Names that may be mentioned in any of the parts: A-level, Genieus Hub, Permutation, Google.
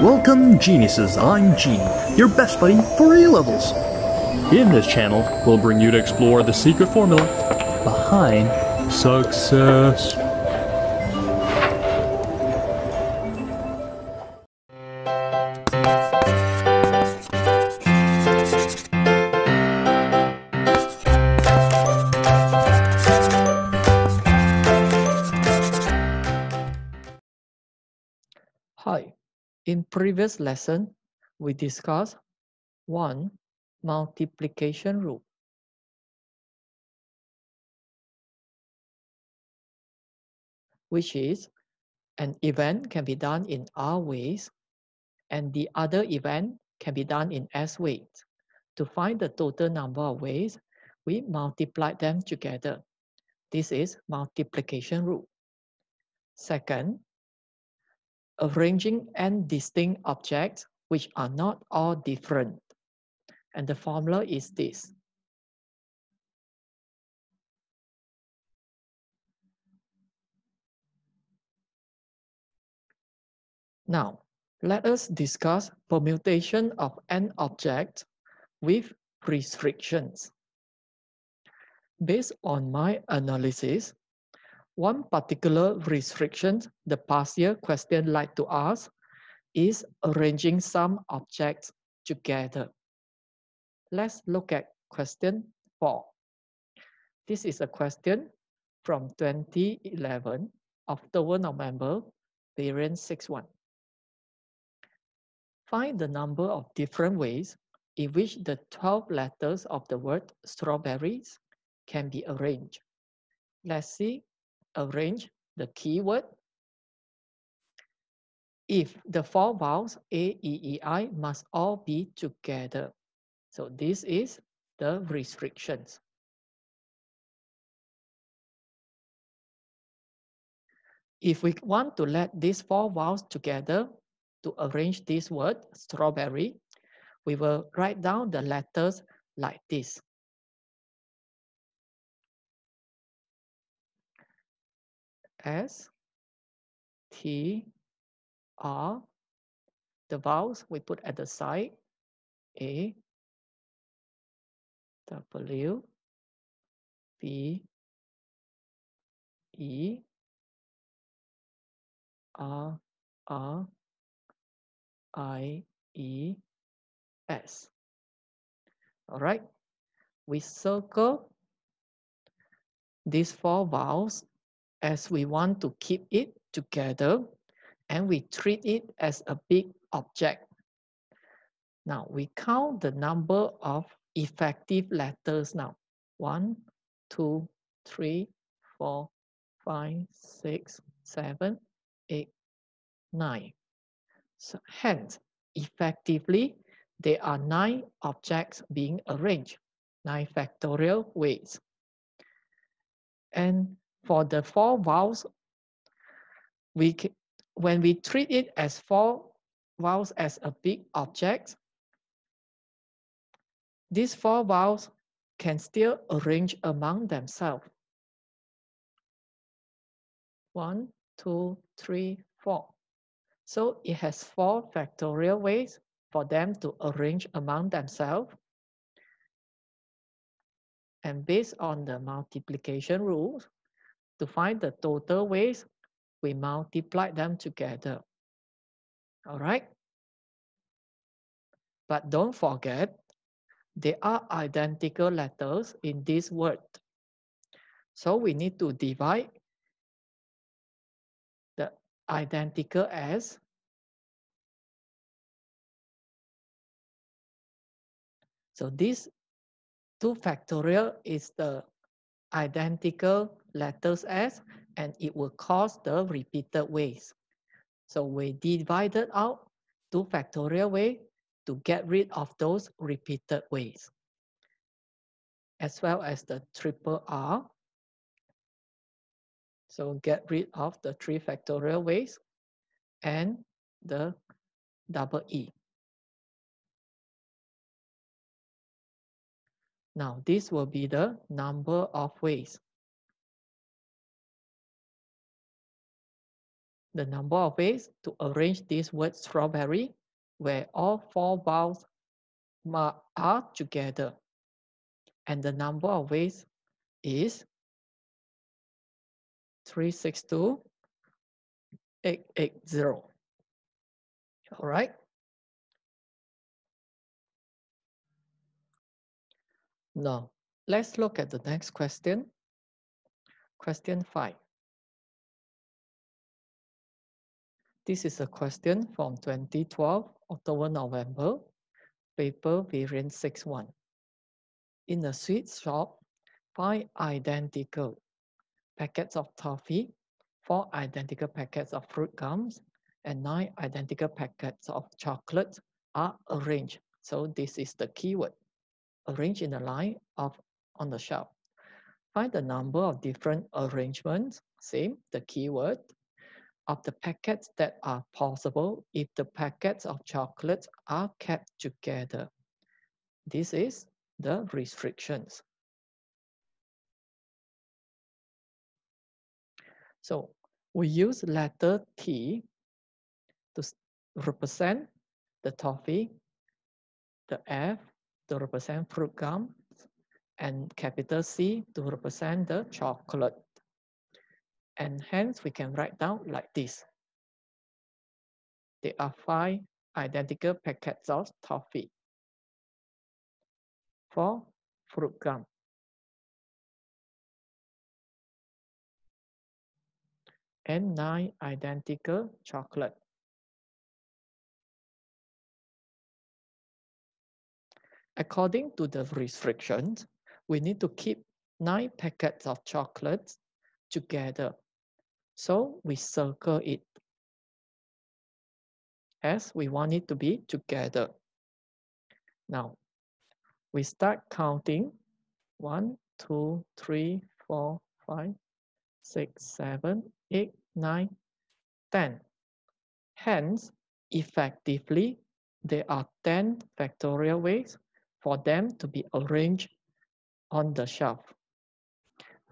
Welcome, geniuses. I'm Gene, your best buddy for A-levels. In this channel, we'll bring you to explore the secret formula behind success. Hi. In previous lesson, we discussed 1. Multiplication rule. Which is, an event can be done in R ways, and the other event can be done in S ways. To find the total number of ways, we multiply them together. This is multiplication rule. Second, arranging n distinct objects which are not all different. And the formula is this. Now, let us discuss permutation of n objects with restrictions. Based on my analysis, one particular restriction the past year question lied to us is arranging some objects together. Let's look at question 4. This is a question from 2011, October, November, variance 6.1. Find the number of different ways in which the 12 letters of the word strawberries can be arranged. Let's see. Arrange the keyword. If the 4 vowels A, E, E, I must all be together. So this is the restrictions. If we want to let these 4 vowels together to arrange this word strawberry, we will write down the letters like this. S, T, R, the vowels we put at the side, A, W, B, E, R, R, I, E, S. All right, we circle these 4 vowels as we want to keep it together, and we treat it as a big object. Now we count the number of effective letters now. 1, 2, 3, 4, 5, 6, 7, 8, 9. So hence, effectively, there are 9 objects being arranged, 9 factorial ways. And for the 4 vowels, when we treat it as 4 vowels as a big object, these 4 vowels can still arrange among themselves. 1, 2, 3, 4. So it has 4 factorial ways for them to arrange among themselves. And based on the multiplication rules, to find the total ways, we multiply them together. All right? But don't forget, there are identical letters in this word. So we need to divide the identical as so this 2 factorial is the identical letters as, and it will cause the repeated ways. So we divided out 2 factorial way to get rid of those repeated ways, as well as the triple R. So get rid of the 3 factorial ways and the double E. Now this will be the number of ways. the number of ways to arrange this word strawberry, where all four vowels are together. And the number of ways is 362,880. All right. Now, let's look at the next question. Question 5. This is a question from 2012, October-November, paper variant 6.1. In a sweet shop, find identical packets of toffee, 4 identical packets of fruit gums, and 9 identical packets of chocolate are arranged. So this is the keyword. Arranged in a line on the shelf. Find the number of different arrangements, same, the keyword, of the packets that are possible if the packets of chocolate are kept together. This is the restrictions. So we use letter T to represent the toffee, the F to represent fruit gum, and capital C to represent the chocolate. And hence we can write down like this. There are 5 identical packets of toffee, 4 fruit gum, and 9 identical chocolate. According to the restrictions, we need to keep 9 packets of chocolate together. So we circle it, as we want it to be together. Now, we start counting 1, 2, 3, 4, 5, 6, 7, 8, 9, 10. Hence, effectively, there are 10 factorial ways for them to be arranged on the shelf,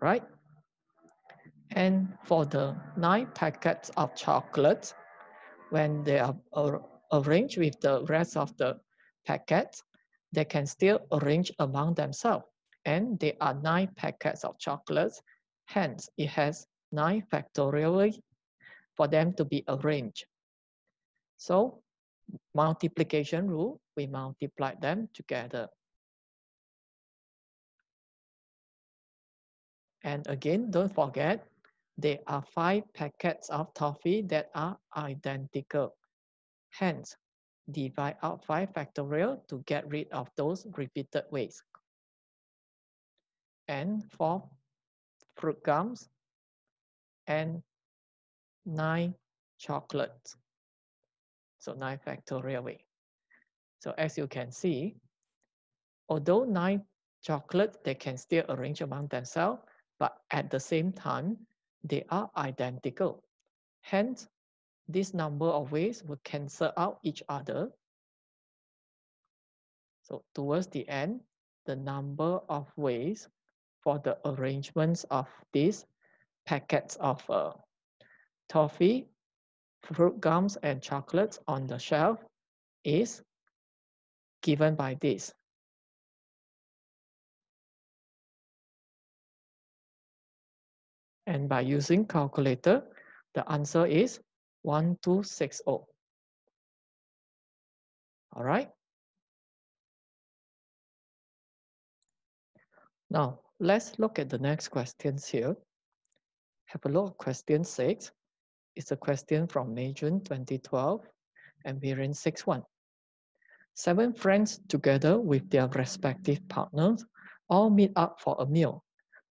right? And for the 9 packets of chocolate, when they are arranged with the rest of the packets, they can still arrange among themselves. And there are 9 packets of chocolates, hence it has 9 factorial ways for them to be arranged. So multiplication rule, we multiply them together. And again, don't forget, there are 5 packets of toffee that are identical. Hence, divide out 5 factorial to get rid of those repeated ways. And 4 fruit gums and 9 chocolates. So 9 factorial way. So as you can see, although 9 chocolates, they can still arrange among themselves, but at the same time, they are identical. Hence, this number of ways will cancel out each other. So towards the end, the number of ways for the arrangements of these packets of toffee, fruit gums, and chocolates on the shelf is given by this. And by using calculator, the answer is 1260. All right. Now, let's look at the next questions here. Have a look at question 6. It's a question from May, June 2012 and variant 6.1. 7 friends together with their respective partners all meet up for a meal.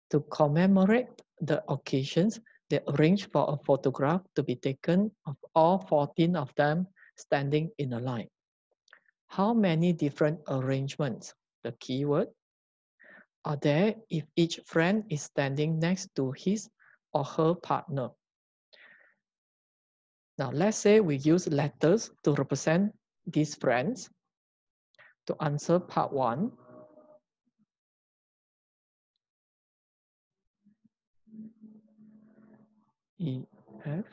To commemorate the occasions, they arrange for a photograph to be taken of all 14 of them standing in a line. How many different arrangements, the keyword, are there if each friend is standing next to his or her partner? Now, let's say we use letters to represent these friends. To answer part 1, E, F,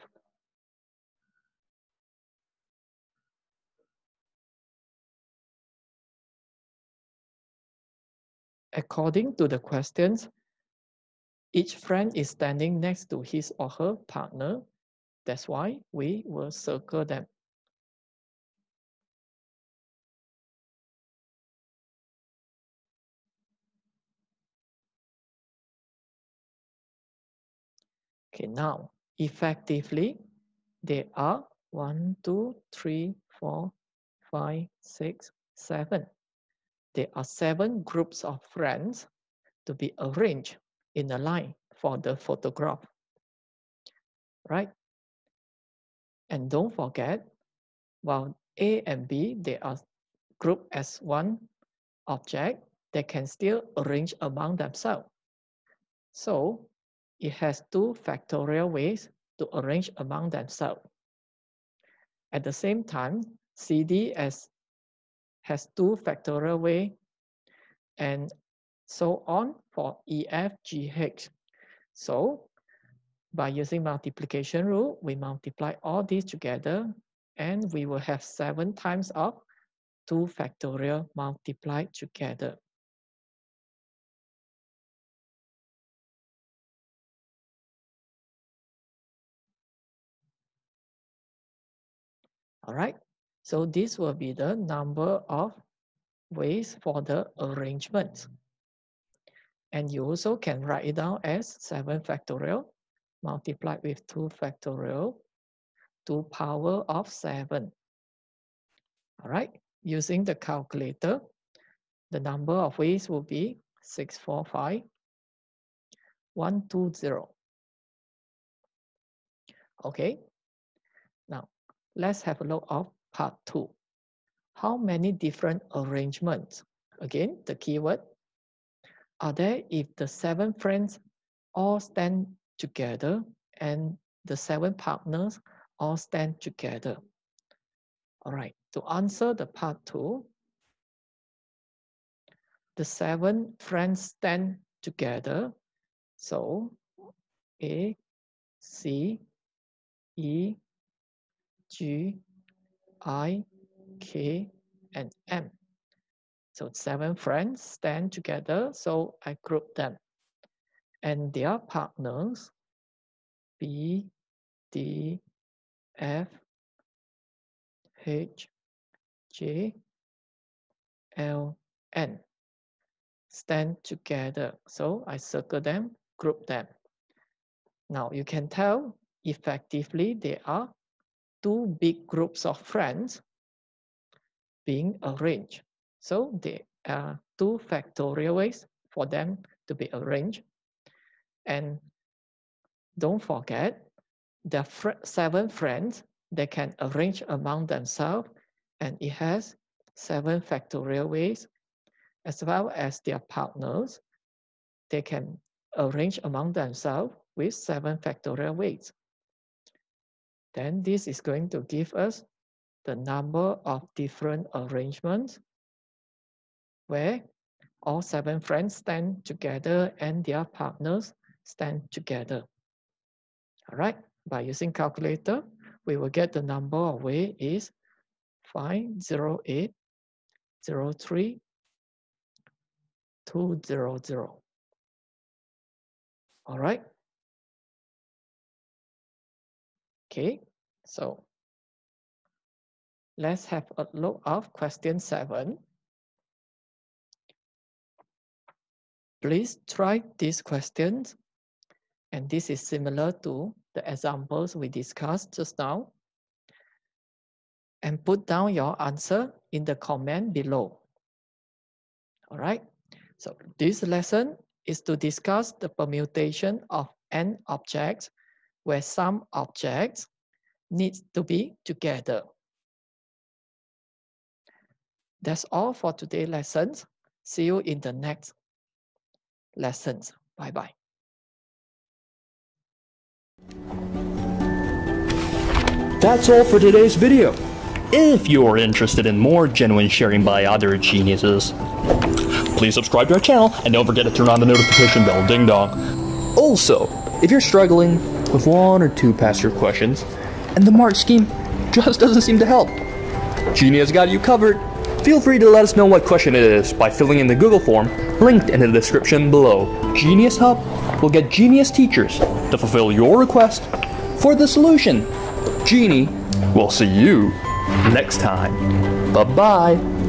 According to the questions, each friend is standing next to his or her partner. That's why we will circle them. Okay, now, effectively, there are 1, 2, 3, 4, 5, 6, 7. There are 7 groups of friends to be arranged in a line for the photograph, right? And don't forget, while A and B, they are grouped as one object, they can still arrange among themselves. So it has 2 factorial ways to arrange among themselves. At the same time, CD has 2 factorial ways, and so on for EF, GH. So by using multiplication rule, we multiply all these together and we will have 7 times of 2 factorial multiplied together. All right, so this will be the number of ways for the arrangement. And you also can write it down as 7 factorial multiplied with 2 factorial to power of 7. All right, using the calculator, the number of ways will be 645,120. Okay, now let's have a look at part 2. How many different arrangements? Again, the keyword are there if the 7 friends all stand together and the 7 partners all stand together. All right, to answer the part 2, the 7 friends stand together. So A, C, E, G, I, K, and M. So 7 friends stand together, so I group them. And their partners, B, D, F, H, J, L, N, stand together. So I circle them, group them. Now you can tell effectively there are 2 big groups of friends being arranged. So there are 2 factorial ways for them to be arranged. And don't forget, the 7 friends, they can arrange among themselves, and it has 7 factorial ways, as well as their partners, they can arrange among themselves with 7 factorial ways. Then this is going to give us the number of different arrangements where all 7 friends stand together and their partners stand together. All right, by using calculator, we will get the number of way is 508,03,200. All right. Okay, so let's have a look at question 7. Please try these questions, and this is similar to the examples we discussed just now, and put down your answer in the comment below. All right, so this lesson is to discuss the permutation of n objects where some objects need to be together. That's all for today's lessons. See you in the next lessons. Bye-bye. That's all for today's video. If you're interested in more genuine sharing by other geniuses, please subscribe to our channel and don't forget to turn on the notification bell. Ding dong. Also, if you're struggling with 1 or 2 past your questions and the mark scheme just doesn't seem to help, Genius got you covered. Feel free to let us know what question it is by filling in the Google form linked in the description below. Genius Hub will get genius teachers to fulfill your request for the solution. Genie, we'll see you next time. Bye-bye.